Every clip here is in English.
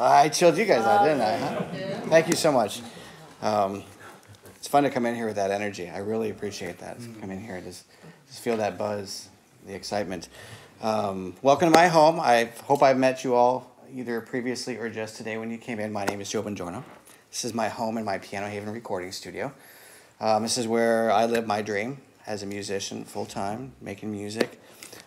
I chilled you guys out, didn't I? Huh? Yeah. Thank you so much. It's fun to come in here with that energy. I really appreciate that. Mm-hmm. Come in here and just feel that buzz, the excitement. Welcome to my home. I hope I've met you all either previously or just today when you came in. My name is Joe Bongiorno. This is my home in my Piano Haven recording studio. This is where I live my dream as a musician, full-time, making music.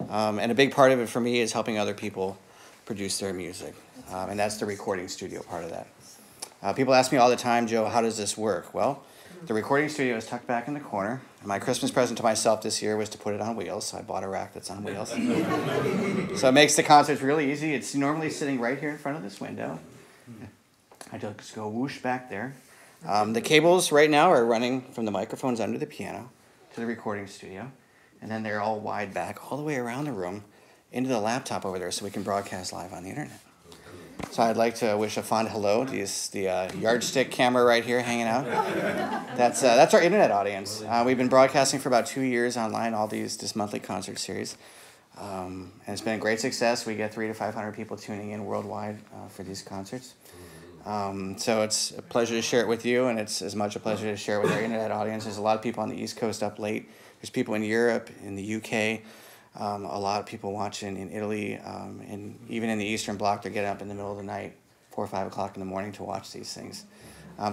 And a big part of it for me is helping other people produce their music. And that's the recording studio part of that. People ask me all the time, Joe, how does this work? Well, the recording studio is tucked back in the corner. And my Christmas present to myself this year was to put it on wheels. So I bought a rack that's on wheels. So it makes the concerts really easy. It's normally sitting right here in front of this window. I just go whoosh back there. The cables right now are running from the microphones under the piano to the recording studio. And then they're all wide back all the way around the room into the laptop over there so we can broadcast live on the internet. So I'd like to wish a fond hello to the yardstick camera right here hanging out. That's our internet audience. We've been broadcasting for about 2 years online, all this monthly concert series. And it's been a great success. We get 300 to 500 people tuning in worldwide for these concerts. So it's a pleasure to share it with you, and it's as much a pleasure to share it with our internet audience. There's a lot of people on the East Coast up late. There's people in Europe, in the UK, a lot of people watching in Italy, and even in the Eastern Bloc, they're getting up in the middle of the night, 4 or 5 o'clock in the morning to watch these things.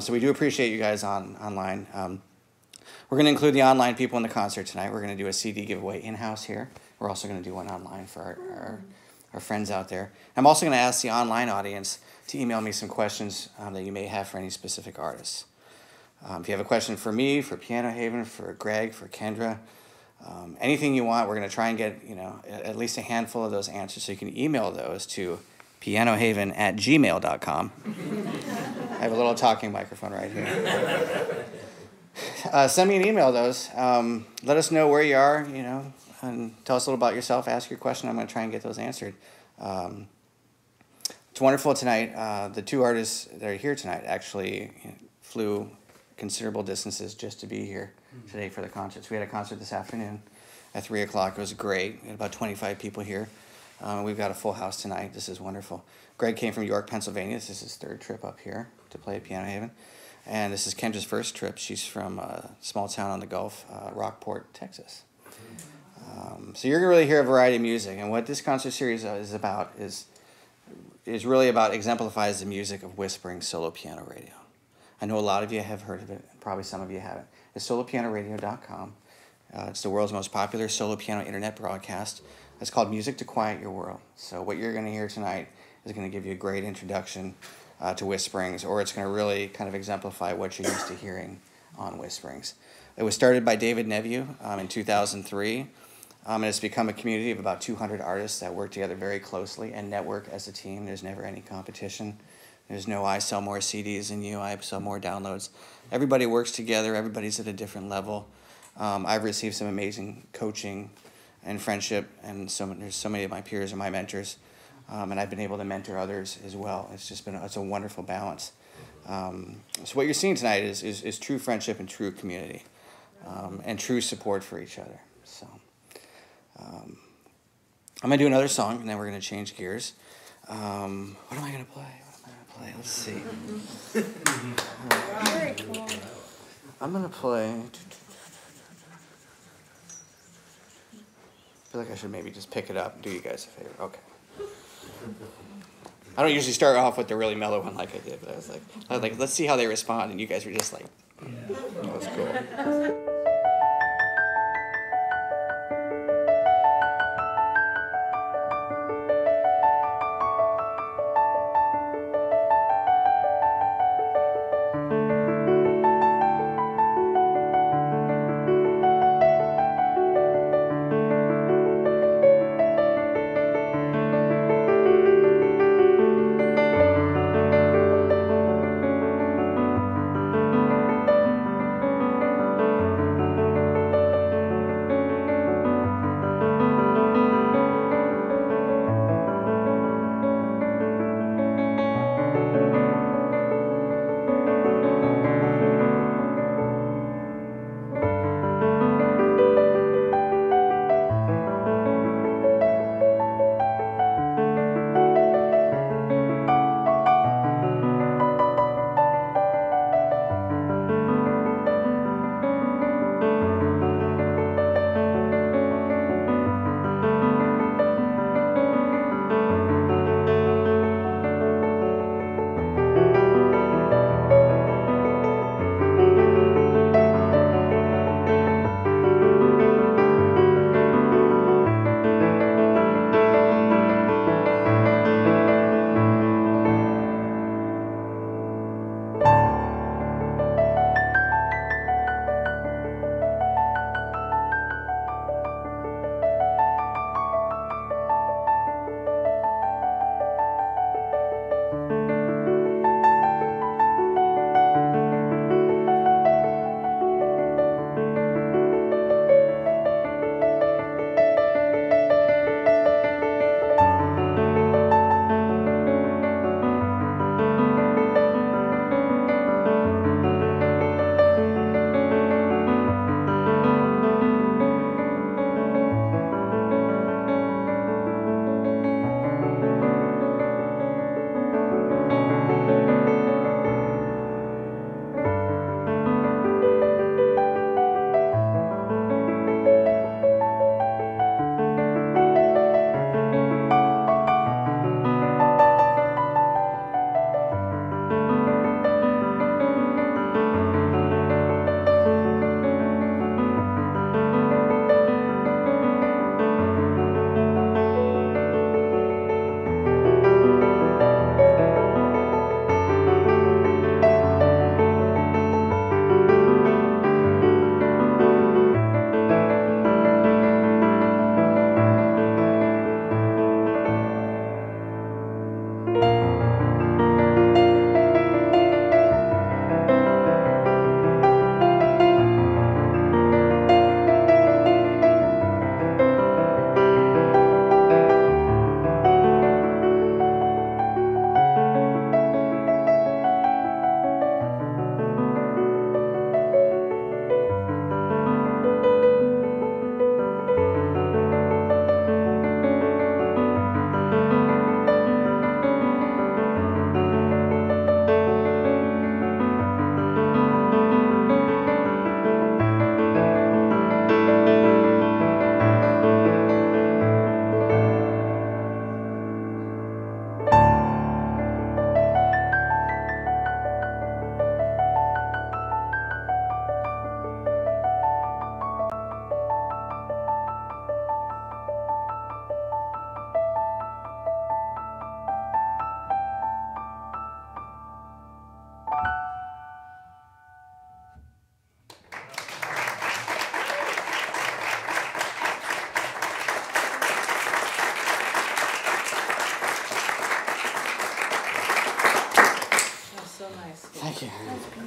So we do appreciate you guys online. We're going to include the online people in the concert tonight. We're going to do a CD giveaway in-house here. We're also going to do one online for our friends out there. I'm also going to ask the online audience to email me some questions that you may have for any specific artists. If you have a question for me, for Piano Haven, for Greg, for Kendra, anything you want, we're going to try and get at least a handful of those answers. So you can email those to pianohaven@gmail.com. I have a little talking microphone right here. Send me an email of those. Let us know where you are, and tell us a little about yourself. Ask your question. I'm going to try and get those answered. It's wonderful tonight. The two artists that are here tonight actually flew considerable distances just to be here today for the concerts. We had a concert this afternoon at 3 o'clock. It was great. We had about 25 people here. We've got a full house tonight. This is wonderful. Greg came from York, Pennsylvania. This is his third trip up here to play at Piano Haven. And this is Kendra's first trip. She's from a small town on the Gulf, Rockport, Texas. So you're going to really hear a variety of music. And what this concert series is about is really about exemplifies the music of Whispering Solo Piano Radio. I know a lot of you have heard of it. Probably some of you haven't. It's solopianoradio.com. It's the world's most popular solo piano internet broadcast. It's called Music to Quiet Your World. So what you're going to hear tonight is going to give you a great introduction to Whisperings, or it's going to really kind of exemplify what you're used to hearing on Whisperings. It was started by David Nevue in 2003, and it's become a community of about 200 artists that work together very closely and network as a team. There's never any competition. There's no I sell more CDs than you, I sell more downloads. Everybody works together. Everybody's at a different level. I've received some amazing coaching and friendship, and there's so many of my peers and my mentors, and I've been able to mentor others as well. It's just been a wonderful balance. So what you're seeing tonight is true friendship and true community, and true support for each other. So I'm gonna do another song, and then we're gonna change gears. What am I gonna play? Let's see. I'm going to play... I feel like I should maybe just pick it up and do you guys a favor. Okay. I don't usually start off with the really mellow one like I did, but I was like, let's see how they respond, and you guys were just like, that was cool.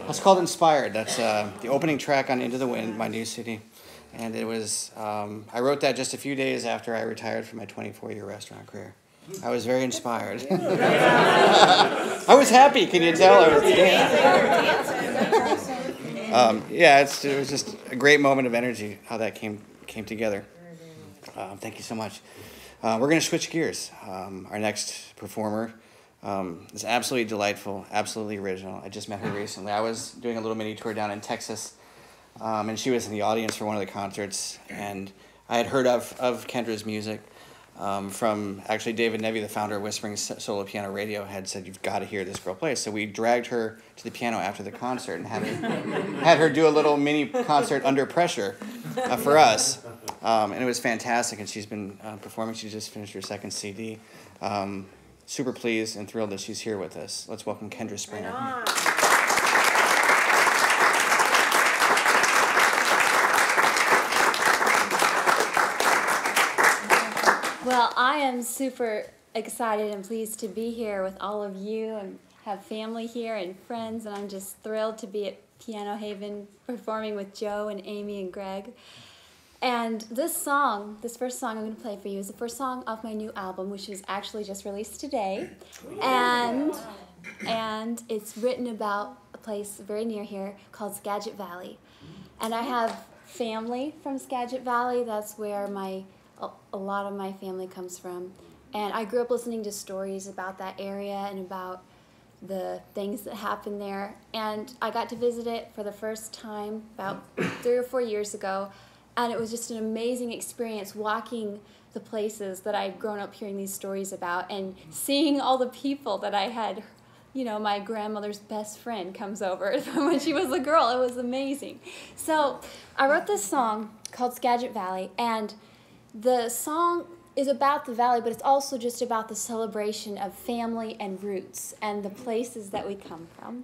That's called Inspired. That's the opening track on Into the Wind, my new CD. And it was, I wrote that just a few days after I retired from my 24-year restaurant career. I was very inspired. I was happy, can you tell? I was dancing. Yeah, it was just a great moment of energy, how that came together. Thank you so much. We're going to switch gears. Our next performer is absolutely delightful, absolutely original. I just met her recently. I was doing a little mini tour down in Texas, and she was in the audience for one of the concerts, and I had heard of Kendra's music. From actually David Nevue, the founder of Whisperings Solo Piano Radio, had said, "You've got to hear this girl play." So we dragged her to the piano after the concert and had her do a little mini concert under pressure for us, and it was fantastic. And she's been performing. She just finished her second CD. Super pleased and thrilled that she's here with us. Let's welcome Kendra Springer. Right. Well, I am super excited and pleased to be here with all of you and have family here and friends, and I'm just thrilled to be at Piano Haven performing with Joe and Amy and Greg. And this song, this first song I'm going to play for you, is the first song off my new album, which was actually just released today. And it's written about a place very near here called Skagit Valley. And I have family from Skagit Valley. That's where a lot of my family comes from, and I grew up listening to stories about that area and about the things that happened there, and I got to visit it for the first time about 3 or 4 years ago, and it was just an amazing experience walking the places that I'd grown up hearing these stories about and seeing all the people that I had, you know, my grandmother's best friend comes over when she was a girl. It was amazing. So I wrote this song called Skagit Valley, and the song is about the valley, but it's also just about the celebration of family and roots and the places that we come from.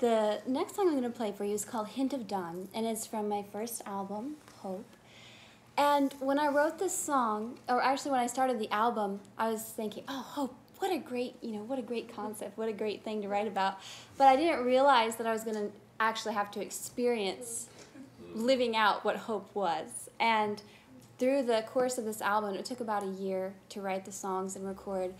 The next song I'm going to play for you is called Hint of Dawn, and it's from my first album, Hope. And when I wrote this song, or actually when I started the album, I was thinking, oh, Hope, what a great, what a great concept, what a great thing to write about. But I didn't realize that I was going to actually have to experience living out what Hope was. And through the course of this album, it took about a year to write the songs and record,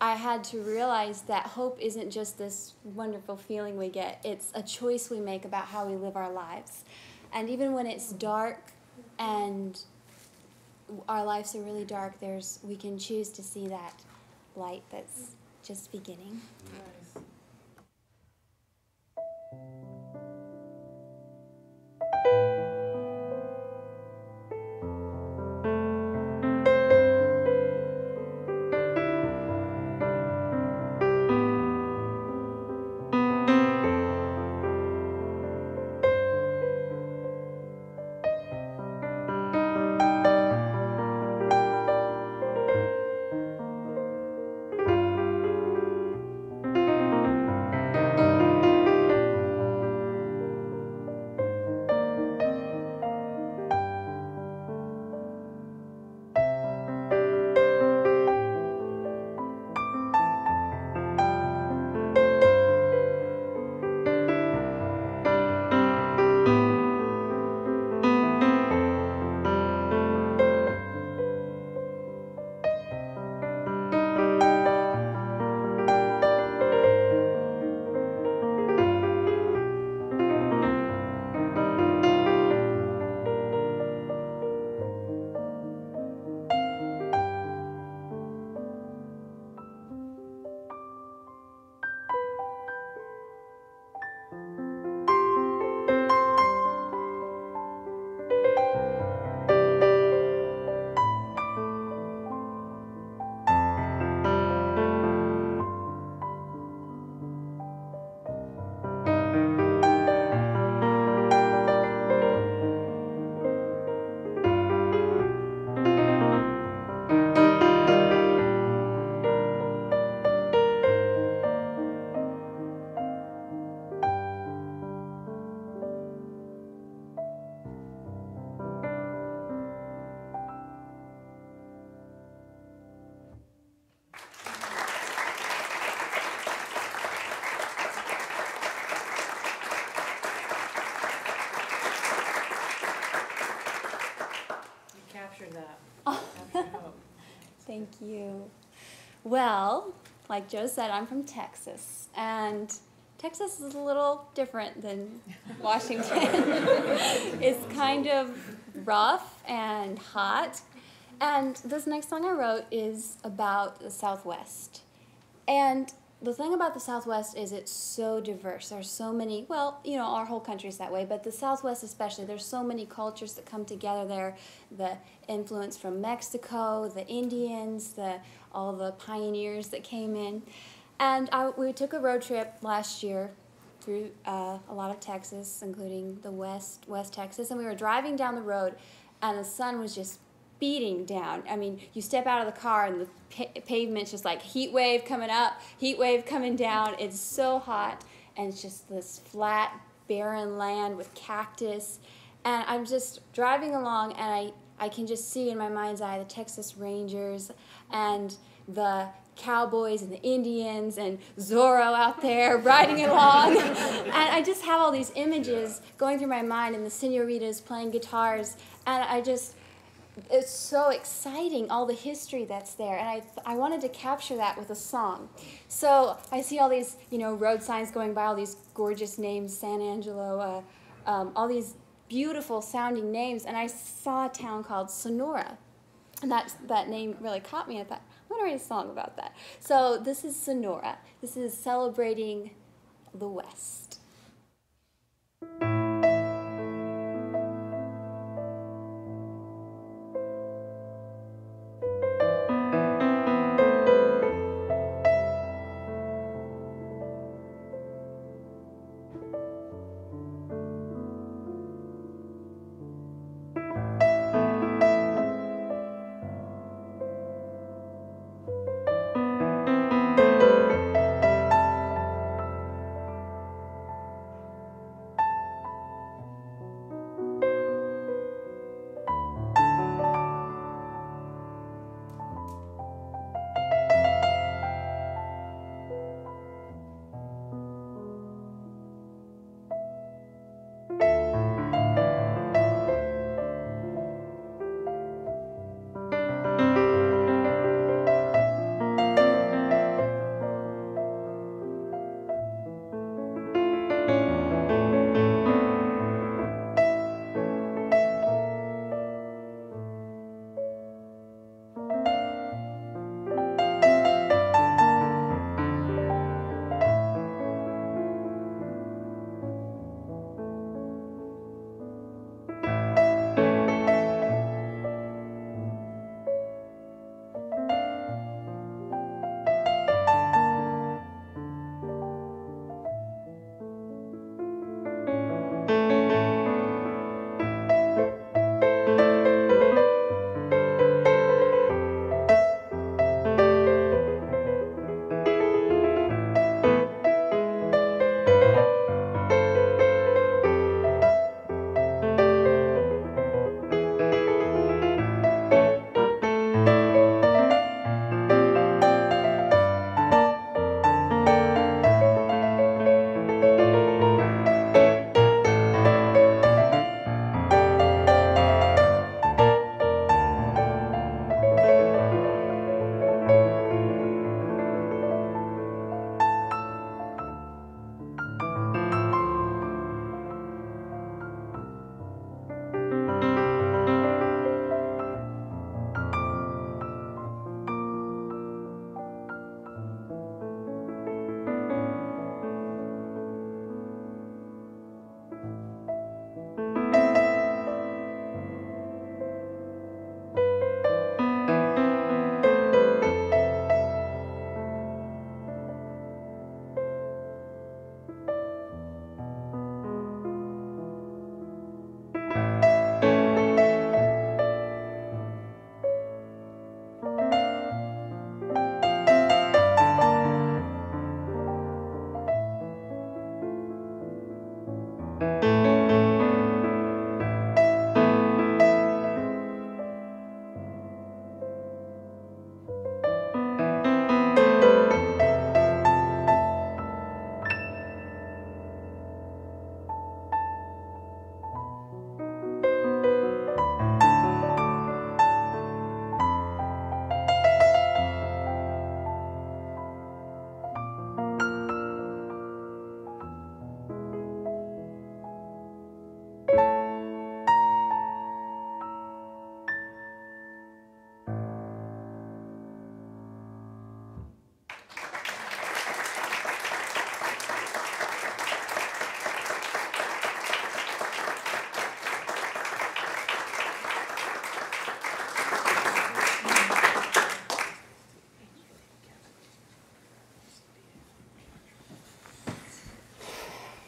I had to realize that hope isn't just this wonderful feeling we get. It's a choice we make about how we live our lives. And even when it's dark and our lives are really dark, we can choose to see that light that's just beginning. Nice. Thank you. Well, like Joe said, I'm from Texas, and Texas is a little different than Washington. It's kind of rough and hot, and this next song I wrote is about the Southwest. And the thing about the Southwest is it's so diverse. There's so many, well, our whole country's that way, but the Southwest especially, there's so many cultures that come together there. The influence from Mexico, the Indians, all the pioneers that came in. And we took a road trip last year through a lot of Texas, including the West Texas, and we were driving down the road, and the sun was just beating down. I mean, you step out of the car and the pavement's just like heat wave coming up, heat wave coming down. It's so hot, and it's just this flat, barren land with cactus. And I'm just driving along, and I can just see in my mind's eye the Texas Rangers and the cowboys and the Indians and Zorro out there riding along. And I just have all these images going through my mind, and the senoritas playing guitars, and it's so exciting, all the history that's there, and I wanted to capture that with a song. So I see all these, road signs going by, all these gorgeous names, San Angelo, all these beautiful sounding names, and I saw a town called Sonora, and that name really caught me. I thought, I'm gonna write a song about that. So this is Sonora. This is celebrating the West.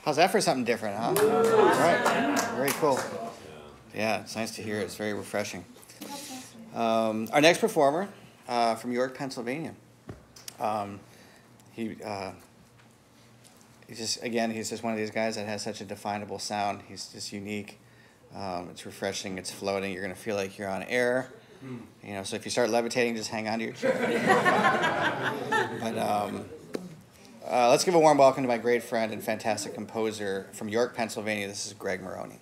How's that for something different, huh? Right. Very cool. Yeah, it's nice to hear. It's very refreshing. Our next performer from York, Pennsylvania. He's just one of these guys that has such a definable sound. He's just unique. It's refreshing. It's floating. You're going to feel like you're on air. You know, so if you start levitating, just hang on to your chair. But. Let's give a warm welcome to my great friend and fantastic composer from York, Pennsylvania. This is Greg Maroney.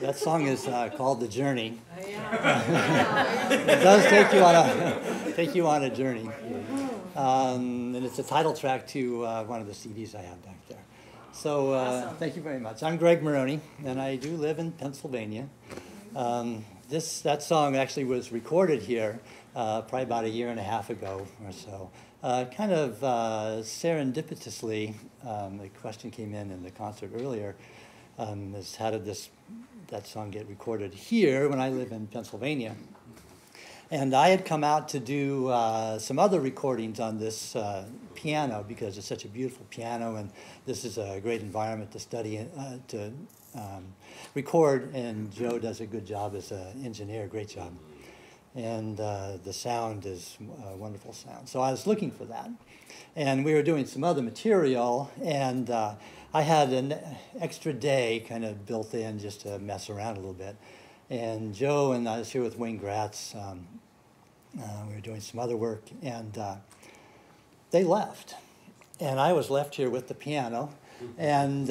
That song is called "The Journey." It does take you on a journey, and it's a title track to one of the CDs I have back there. So awesome. Thank you very much. I'm Greg Maroney, and I do live in Pennsylvania. That song actually was recorded here probably about a year and a half ago or so. Kind of serendipitously, the question came in the concert earlier, is how did that song get recorded here when I live in Pennsylvania? And I had come out to do some other recordings on this piano because it's such a beautiful piano, and this is a great environment to study, to record, and Joe does a good job as an engineer, great job. And the sound is a wonderful sound. So I was looking for that. And we were doing some other material, and I had an extra day kind of built in just to mess around a little bit. And Joe and I was here with Wayne Gratz. We were doing some other work, and they left. And I was left here with the piano, and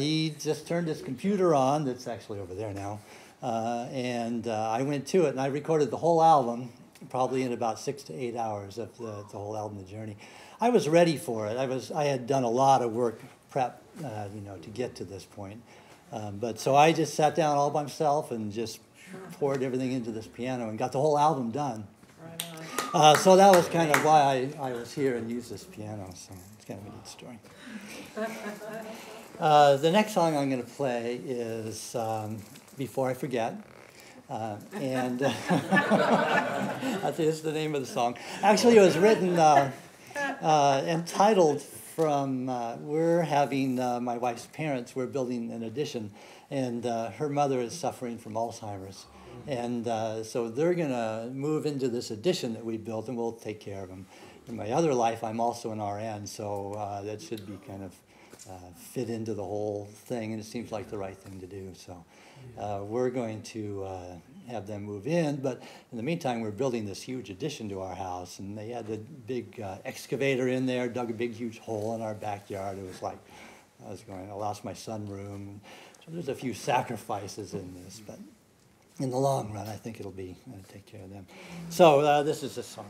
he just turned his computer on, that's actually over there now, and I went to it, and I recorded the whole album, probably in about 6 to 8 hours of the whole album, The Journey. I was ready for it. I had done a lot of work prep, to get to this point. But so I just sat down all by myself and just poured everything into this piano and got the whole album done. Right on. So that was kind of why I was here and used this piano. So it's kind of a good story. The next song I'm going to play is "Before I Forget." And that is the name of the song. Actually, it was written and titled from, we're having, my wife's parents, we're building an addition, and her mother is suffering from Alzheimer's. And so they're going to move into this addition that we built, and we'll take care of them. In my other life, I'm also an RN, so that should be kind of fit into the whole thing, and it seems like the right thing to do. So we're going to have them move in, but in the meantime, we're building this huge addition to our house, and they had the big excavator in there, dug a big, huge hole in our backyard. It was like, I lost my sunroom. So there's a few sacrifices in this, but in the long run, I think it'll be, take care of them. So this is a song.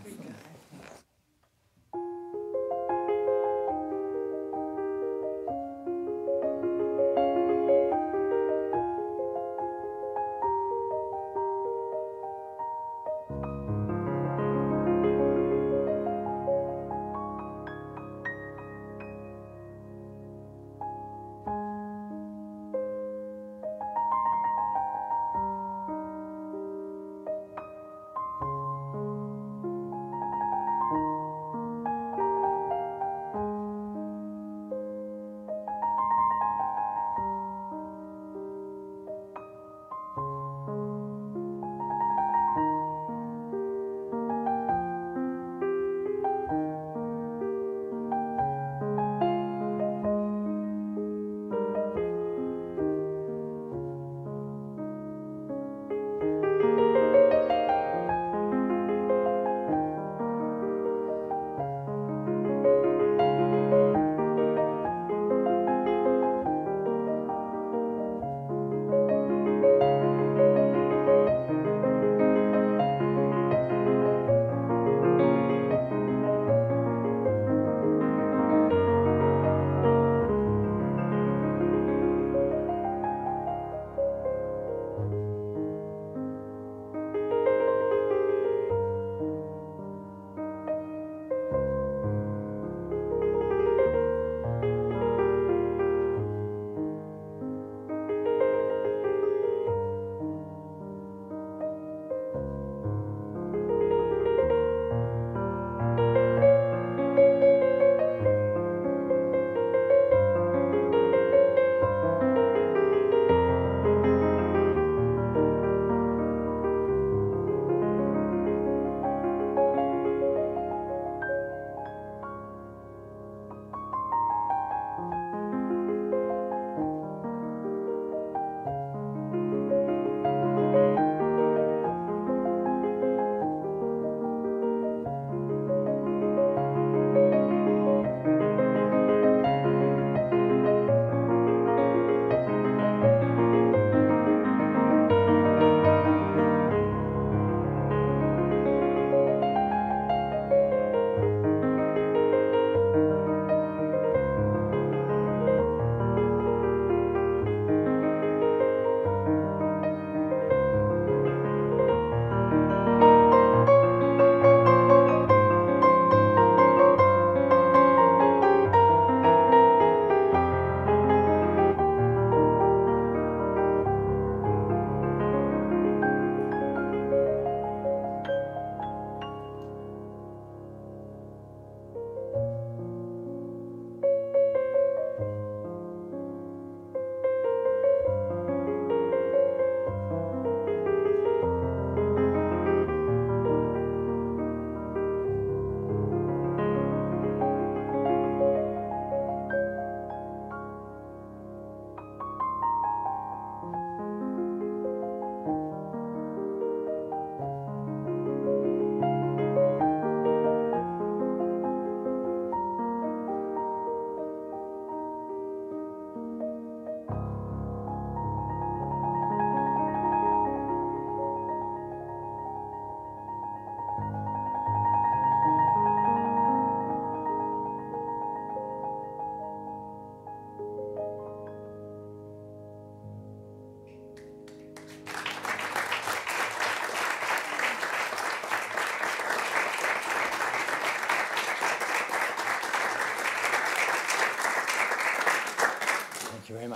Thank you very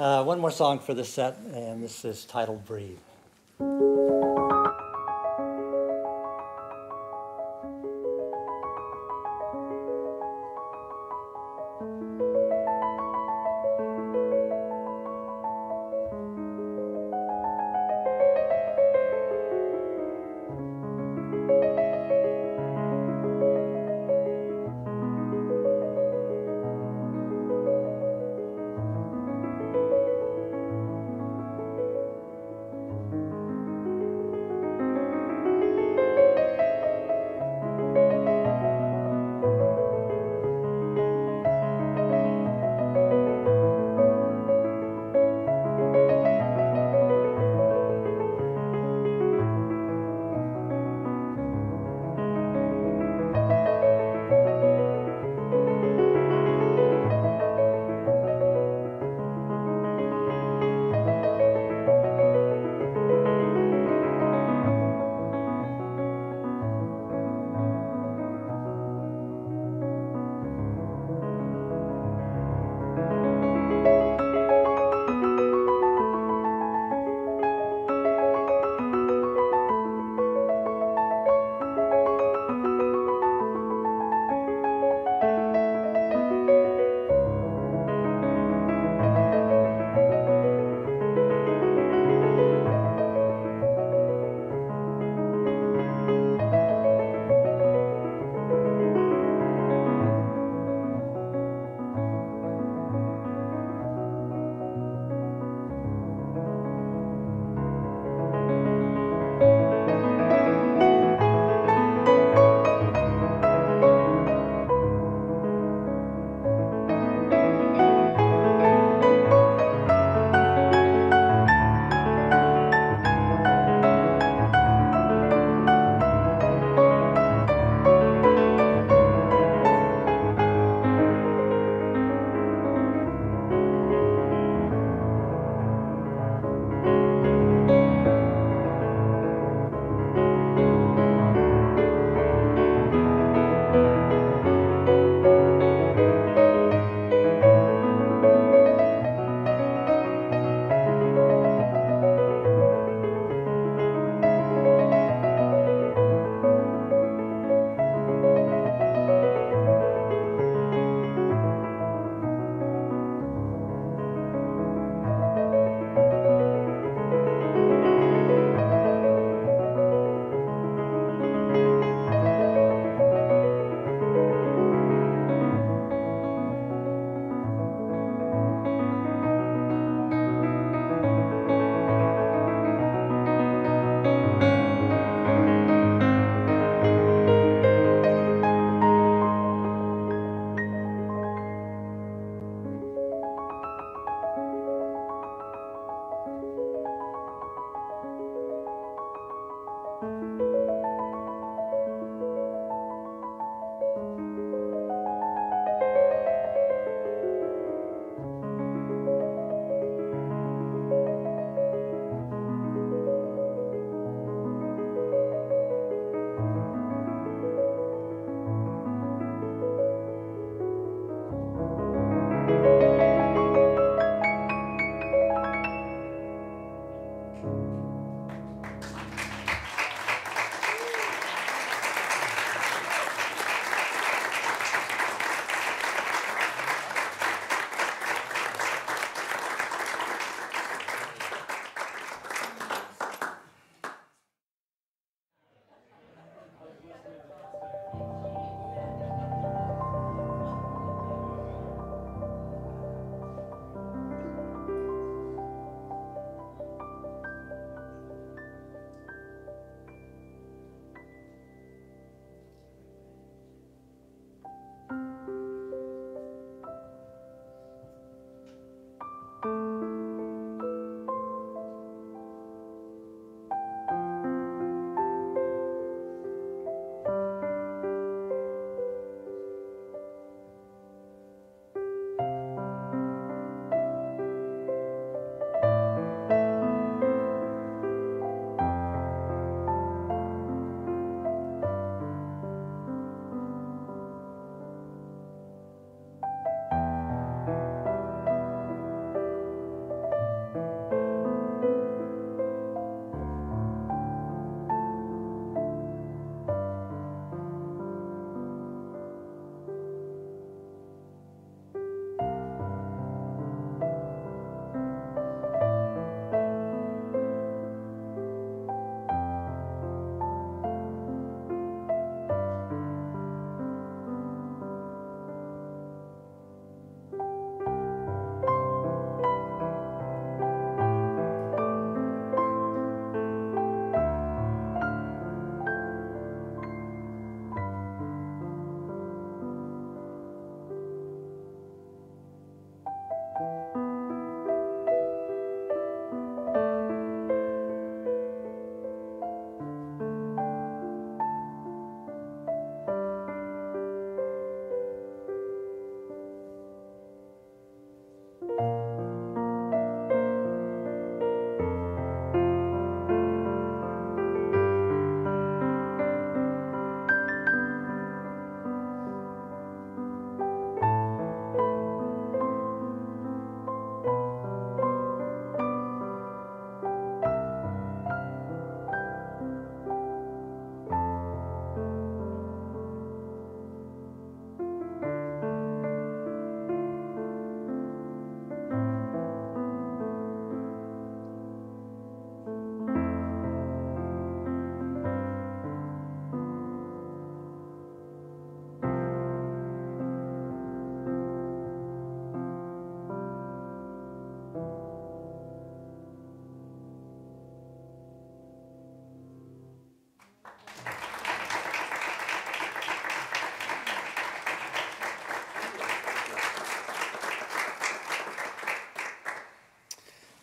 much. One more song for this set, and this is titled Breathe.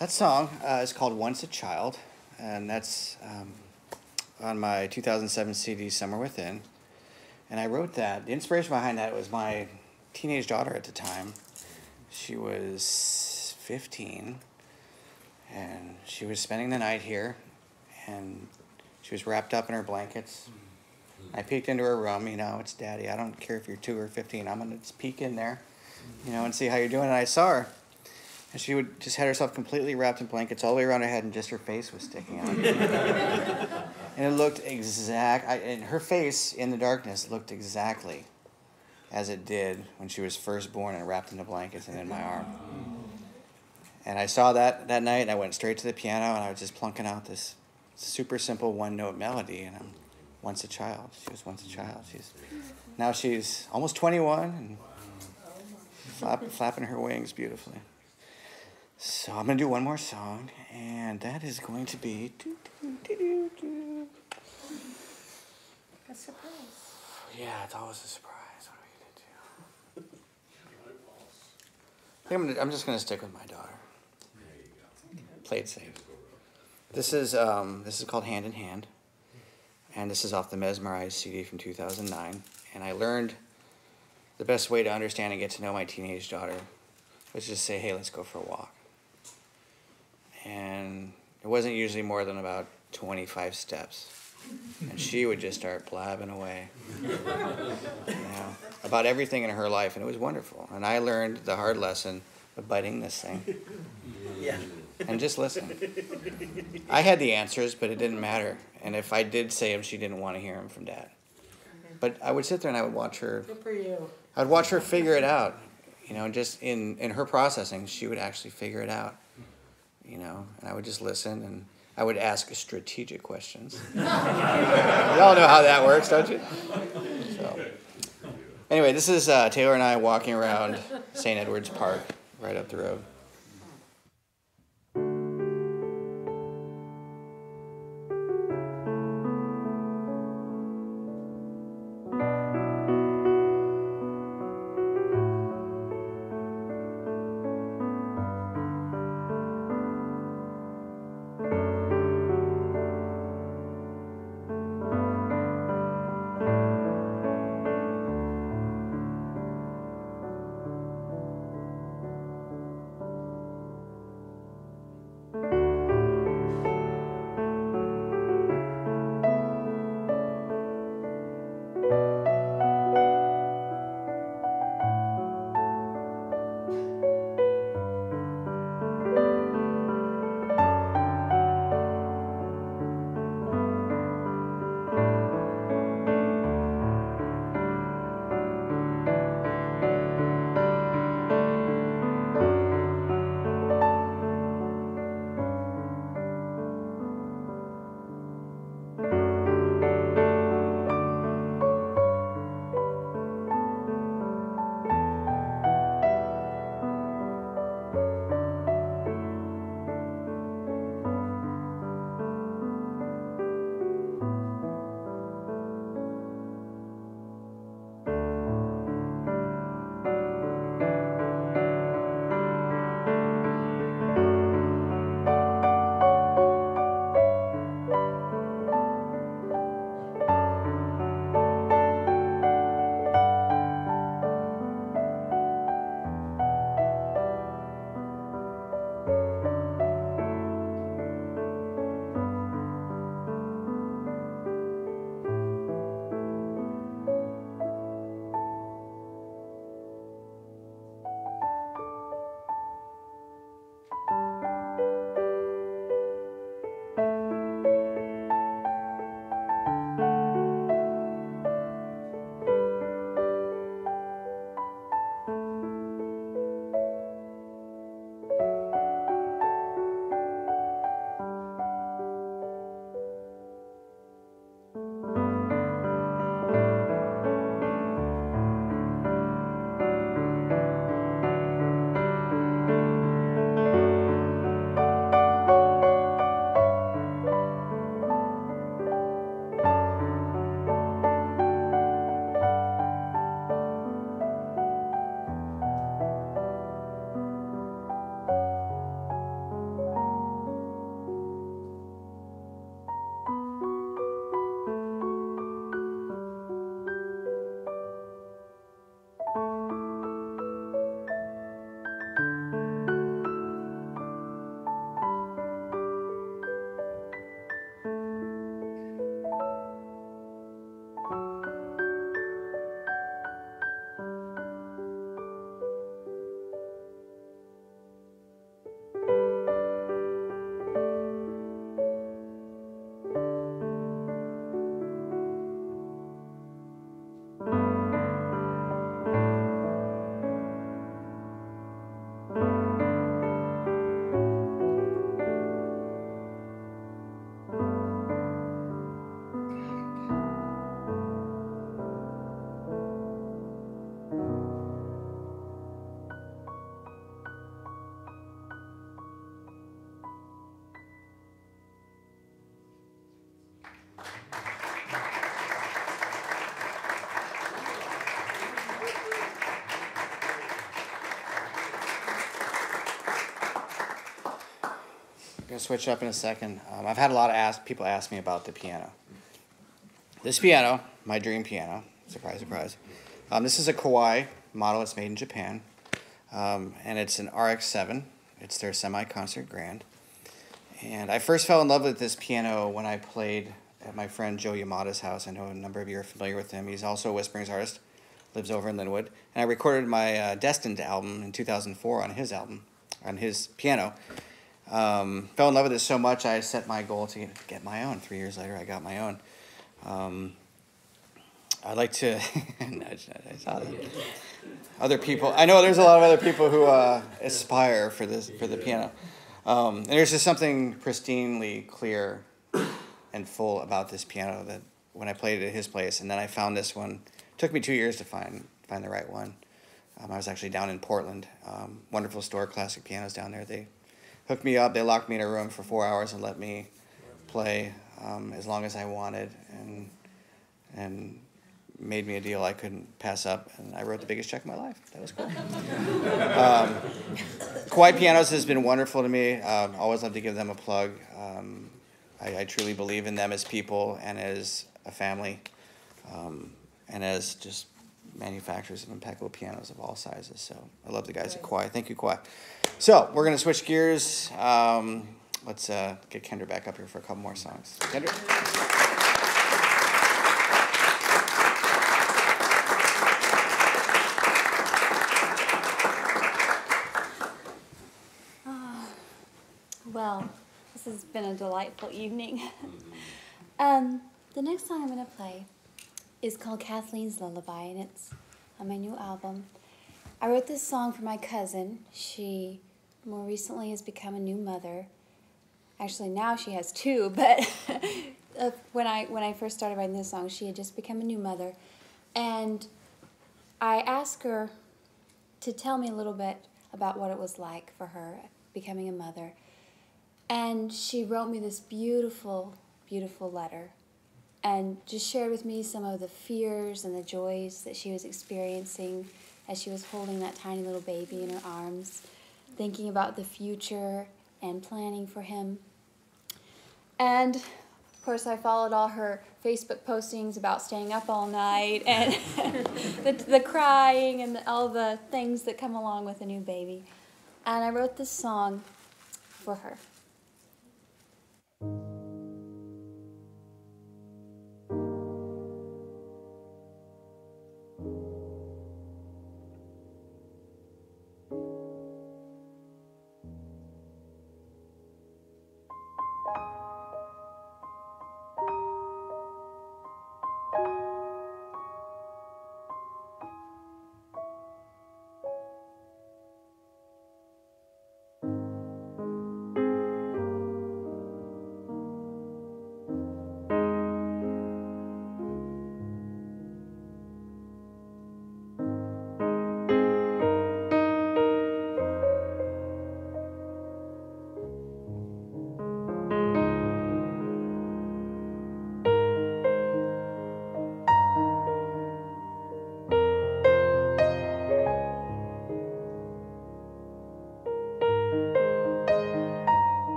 That song is called Once a Child, and that's on my 2007 CD, Summer Within. And I wrote that. The inspiration behind that was my teenage daughter at the time. She was 15, and she was spending the night here, and she was wrapped up in her blankets. I peeked into her room, you know, it's Daddy, I don't care if you're 2 or 15, I'm going to just peek in there, you know, and see how you're doing. And I saw her, and she would just had herself completely wrapped in blankets all the way around her head, and just her face was sticking out. And it looked and her face in the darkness looked exactly as it did when she was first born and wrapped in the blankets and in my arm. And I saw that that night, and I went straight to the piano, and I was just plunking out this super simple one-note melody, and I'm once a child. She was once a child. Now she's almost 21 and flapping her wings beautifully. So I'm going to do one more song, and that is going to be... A surprise. Yeah, it's always a surprise. What are we going to do? I think I'm just going to stick with my daughter. There you go. Play it safe. This is called Hand in Hand. And this is off the Mesmerized CD from 2009. And I learned the best way to understand and get to know my teenage daughter was just say, hey, let's go for a walk. And it wasn't usually more than about 25 steps. And she would just start blabbing away about everything in her life. And it was wonderful. And I learned the hard lesson of biting this thing. Yeah. And just listen. I had the answers, but it didn't matter. And if I did say them, she didn't want to hear them from Dad. But I would sit there and I would watch her. Good for you. I'd watch her figure it out. You know, just in her processing, she would actually figure it out. You know, and I would just listen, and I would ask strategic questions. Y'all know how that works, don't you? So, anyway, this is Taylor and I walking around St. Edward's Park, right up the road. going to switch up in a second. I've had a lot of people ask me about the piano. This piano, my dream piano, surprise, surprise. This is a Kawai model. It's made in Japan, and it's an RX7. It's their semi-concert grand. And I first fell in love with this piano when I played at my friend Joe Yamada's house. I know a number of you are familiar with him. He's also a Whisperings artist, lives over in Linwood. And I recorded my Destined album in 2004 on his album, on his piano. Fell in love with it so much I set my goal to get my own. 3 years later, I got my own. I'd like to... I saw that. Other people... I know there's a lot of other people who aspire for this, for the piano. And there's just something pristinely clear and full about this piano that when I played it at his place, and then I found this one. It took me 2 years to find the right one. I was actually down in Portland. Wonderful store, Classic Pianos down there. They hooked me up. They locked me in a room for 4 hours and let me play as long as I wanted, and made me a deal I couldn't pass up, and I wrote the biggest check of my life. That was cool. Kawai Pianos has been wonderful to me. Always love to give them a plug. I truly believe in them as people and as a family, and as just manufacturers of impeccable pianos of all sizes. So I love the guys at Kawai. Thank you, Kawai. So we're going to switch gears. Let's get Kendra back up here for a couple more songs. Kendra? Well, this has been a delightful evening. The next song I'm going to play is called Kathleen's Lullaby, and it's on my new album. I wrote this song for my cousin. She more recently has become a new mother. Actually, now she has two, but when I first started writing this song, she had just become a new mother. And I asked her to tell me a little bit about what it was like for her becoming a mother. And she wrote me this beautiful, beautiful letter and just shared with me some of the fears and the joys that she was experiencing as she was holding that tiny little baby in her arms, thinking about the future and planning for him. And of course, I followed all her Facebook postings about staying up all night and the crying and all the things that come along with a new baby. And I wrote this song for her.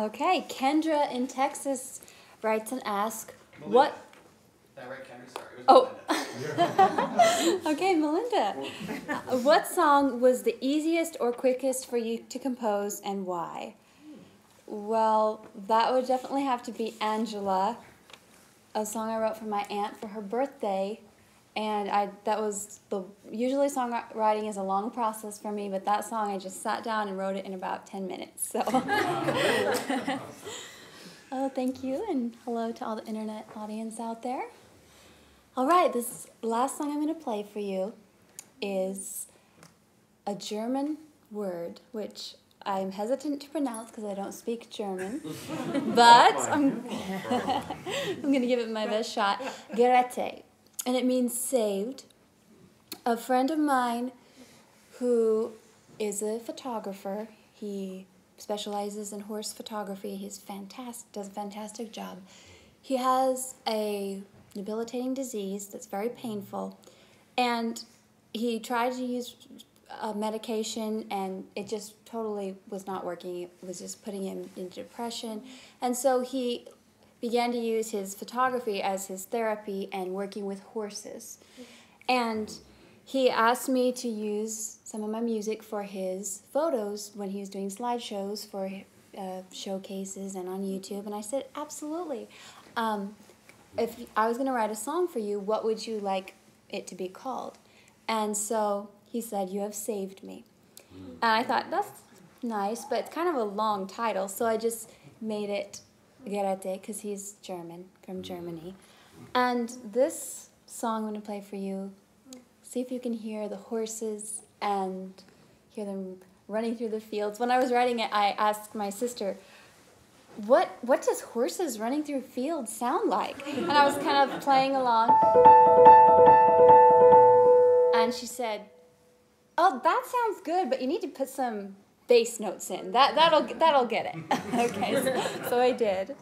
Okay, Kendra in Texas writes and asks, Melinda. What? Did I write Kendra? Sorry, it was Melinda. Okay, Melinda. What song was the easiest or quickest for you to compose and why? Well, that would definitely have to be Angela, a song I wrote for my aunt for her birthday. And usually songwriting is a long process for me, but that song I just sat down and wrote it in about 10 minutes. So, oh, thank you, and hello to all the internet audience out there. All right, this last song I'm going to play for you is a German word, which I'm hesitant to pronounce because I don't speak German, but I'm going to give it my best shot. Gerete. And it means saved. A friend of mine who is a photographer, he specializes in horse photography, he's fantastic, does a fantastic job. He has a debilitating disease that's very painful, and he tried to use medication and it just totally was not working. It was just putting him into depression, and so he began to use his photography as his therapy and working with horses. And he asked me to use some of my music for his photos when he was doing slideshows for showcases and on YouTube. And I said, absolutely. If I was gonna write a song for you, what would you like it to be called? And so he said, "You Have Saved Me." And I thought, that's nice, but it's kind of a long title. So I just made it Gerete, because he's German, from Germany. And this song I'm going to play for you, see if you can hear the horses and hear them running through the fields. When I was writing it, I asked my sister, what does horses running through fields sound like? And I was kind of playing along. And she said, oh, that sounds good, but you need to put some bass notes in. That'll get it. Okay, so I did.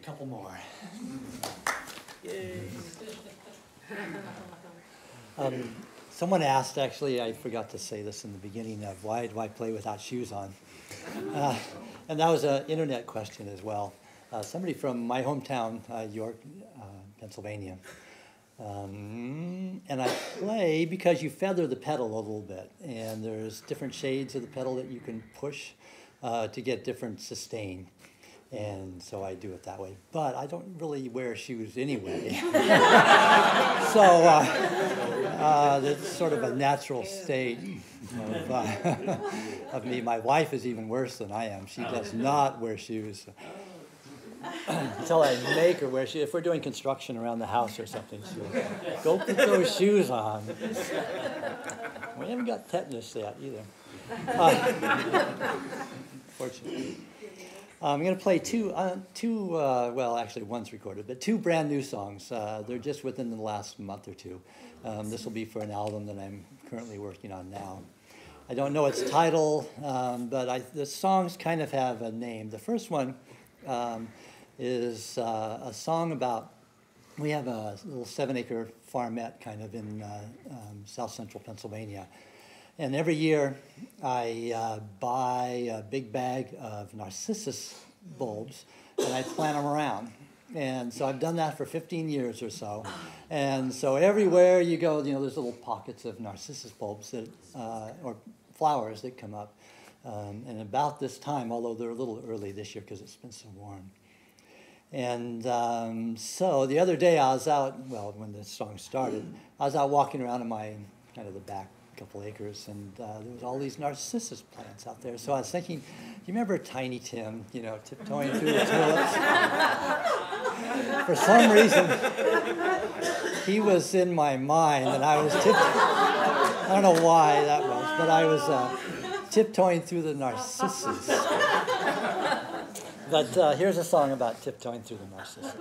a couple more. Yay. Someone asked, actually, I forgot to say this in the beginning, of why do I play without shoes on? And that was an internet question as well. Somebody from my hometown, York, Pennsylvania. And I play because you feather the pedal a little bit, and there's different shades of the pedal that you can push to get different sustain. And so I do it that way. But I don't really wear shoes anyway. So it's sort of a natural state of, of me. My wife is even worse than I am. She does not wear shoes. Until I make her wear shoes. If we're doing construction around the house or something, she'll go put those shoes on. We haven't got tetanus yet either. Fortunately. I'm going to play well, actually one's recorded, but two brand new songs. They're just within the last month or two. This will be for an album that I'm currently working on now. I don't know its title, but the songs kind of have a name. The first one is a song about, we have a little 7-acre farmette kind of in south central Pennsylvania. And every year, I buy a big bag of narcissus bulbs, and I plant them around. And so I've done that for 15 years or so. And so everywhere you go, you know, there's little pockets of narcissus bulbs that, or flowers that come up. And about this time, although they're a little early this year because it's been so warm. And so the other day, I was out, well, when this song started, I was out walking around in my, kind of the back, couple acres, and there was all these narcissus plants out there. So I was thinking, do you remember Tiny Tim, you know, tiptoeing through the tulips? For some reason, he was in my mind, and I was I don't know why that was, but I was tiptoeing through the narcissus. But here's a song about tiptoeing through the narcissus.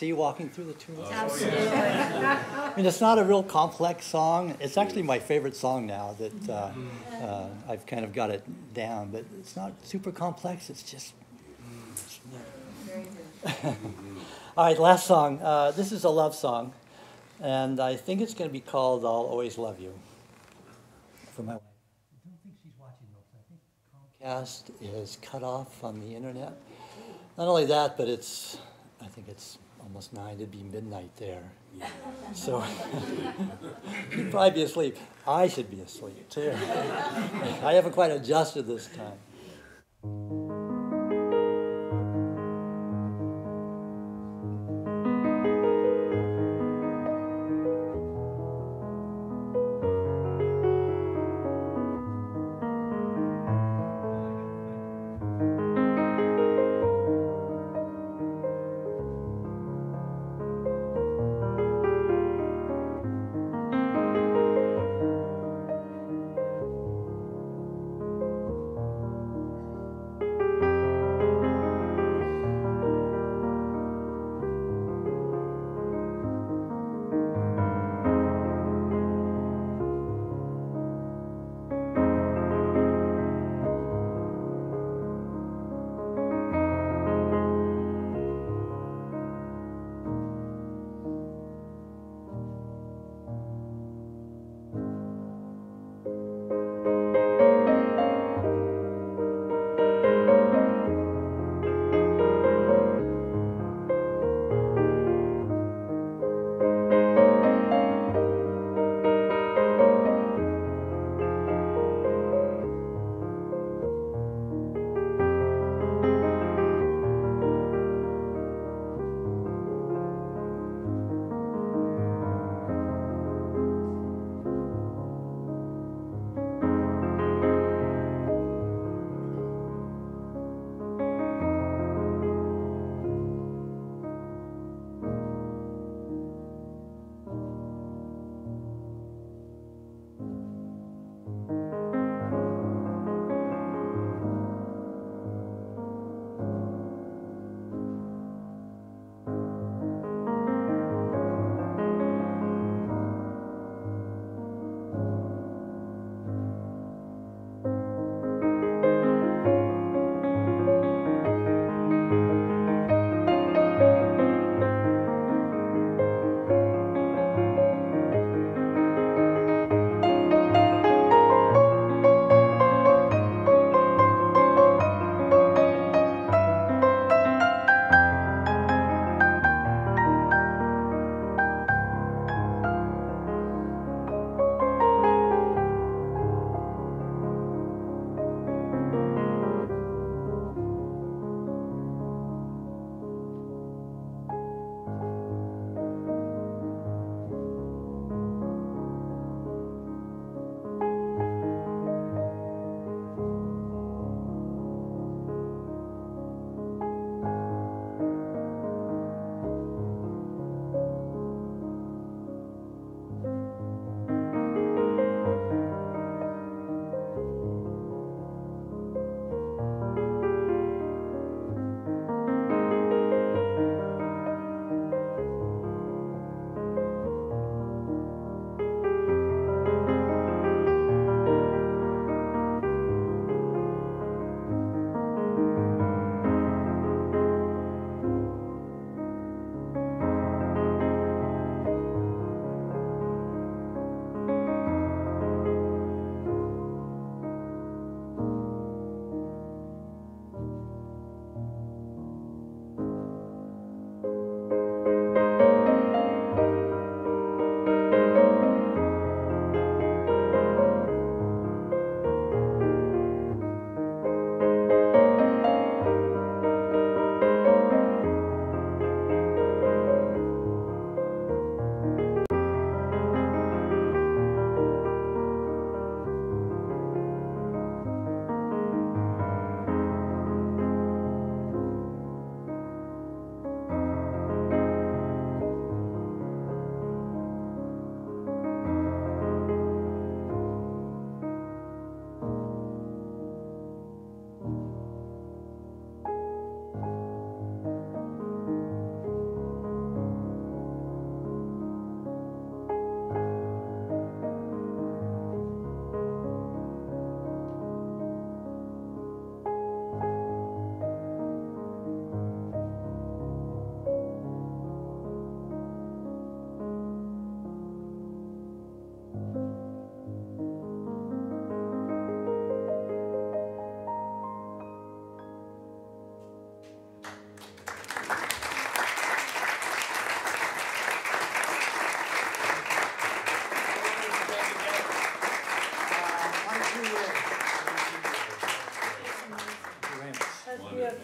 see walking through the tunes? Absolutely. I mean, it's not a real complex song. It's actually my favorite song now that I've kind of got it down, but it's not super complex. It's just... Very good. All right, last song. This is a love song, and I think it's going to be called I'll Always Love You. For my wife. I don't think she's watching those. I think Comcast is cut off on the internet. Not only that, but it's, I think it's almost 9, it'd be midnight there. Yeah. So you'd probably be asleep. I should be asleep too. I haven't quite adjusted this time.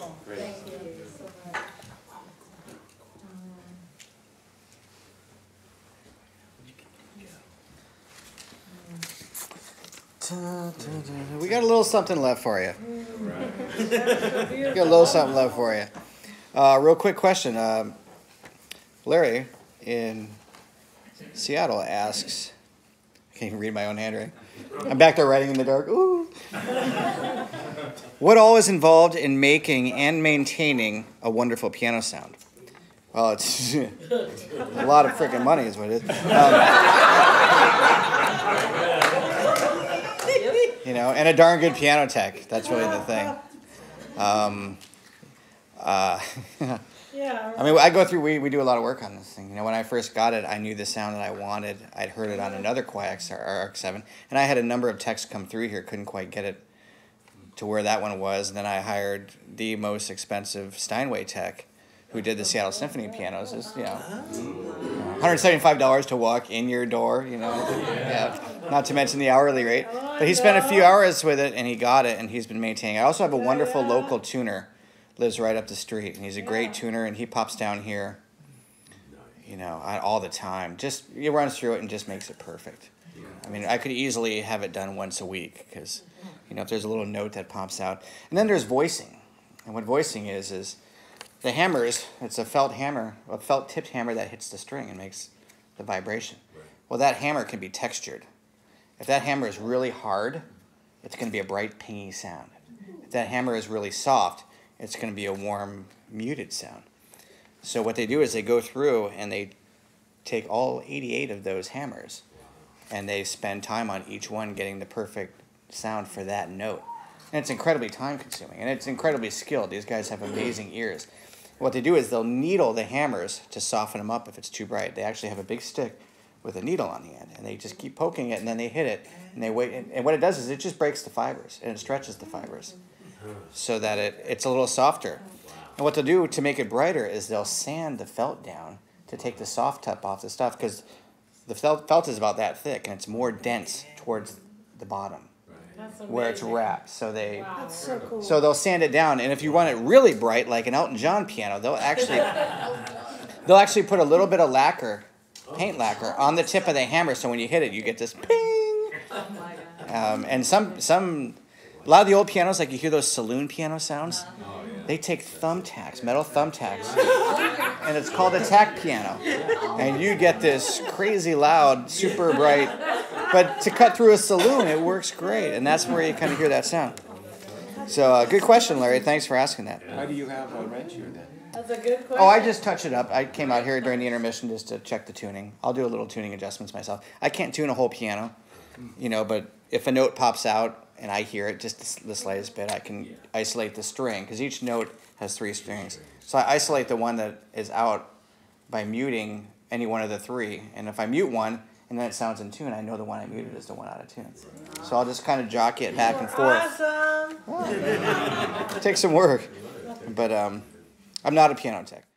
wonderful. Great. Thank you so much. We got a little something left for you. Right. Got a little something left for you. Real quick question. Larry in Seattle asks, I can't even read my own handwriting. I'm back there writing in the dark. Ooh. What all is involved in making and maintaining a wonderful piano sound? Well, it's a lot of freaking money is what it is. You know, and a darn good piano tech. That's really the thing. Yeah. I mean, I go through, we do a lot of work on this thing. You know, when I first got it, I knew the sound that I wanted. I'd heard it on another Kawai RX7. And I had a number of techs come through here, couldn't quite get it to where that one was. And then I hired the most expensive Steinway tech who did the Seattle Symphony pianos. It's, you know, $175 to walk in your door, you know. Yeah. Not to mention the hourly rate. But he spent a few hours with it, and he got it, and he's been maintaining. I also have a wonderful local tuner, lives right up the street, and he's a great tuner, and he pops down here, you know, all the time. Just he runs through it and just makes it perfect. I mean, I could easily have it done once a week because, you know, if there's a little note that pops out. And then there's voicing. And what voicing is the hammers, it's a felt hammer, a felt-tipped hammer that hits the string and makes the vibration. Well, that hammer can be textured. If that hammer is really hard, it's going to be a bright, pingy sound. If that hammer is really soft, it's going to be a warm, muted sound. So what they do is they go through and they take all 88 of those hammers and they spend time on each one getting the perfect sound for that note. And it's incredibly time-consuming and it's incredibly skilled. These guys have amazing ears. What they do is they'll needle the hammers to soften them up if it's too bright. They actually have a big stick with a needle on the end, and they just keep poking it, and then they hit it, and they wait, and what it does is it just breaks the fibers, and it stretches the fibers, so that it's a little softer. And what they'll do to make it brighter is they'll sand the felt down to take the soft top off the stuff, because the felt is about that thick, and it's more dense towards the bottom, where it's wrapped, so they, that's so cool. So they'll sand it down, and if you want it really bright, like an Elton John piano, they'll actually put a little bit of lacquer, paint lacquer on the tip of the hammer, so when you hit it, you get this ping. And a lot of the old pianos, like you hear those saloon piano sounds, they take thumbtacks, metal thumbtacks, and it's called a tack piano. And you get this crazy loud, super bright. But to cut through a saloon, it works great, and that's where you kind of hear that sound. So good question, Larry. Thanks for asking that. Why do you have a wrench here then? That's a good question. Oh, I just touch it up. I came out here during the intermission just to check the tuning. I'll do a little tuning adjustments myself. I can't tune a whole piano, you know, but if a note pops out and I hear it just the slightest bit, I can isolate the string because each note has three strings. So I isolate the one that is out by muting any one of the three. And if I mute one and then it sounds in tune, I know the one I muted is the one out of tune. So I'll just kind of jockey it back and forth. Awesome! Yeah. It takes some work, but... I'm not a piano tech.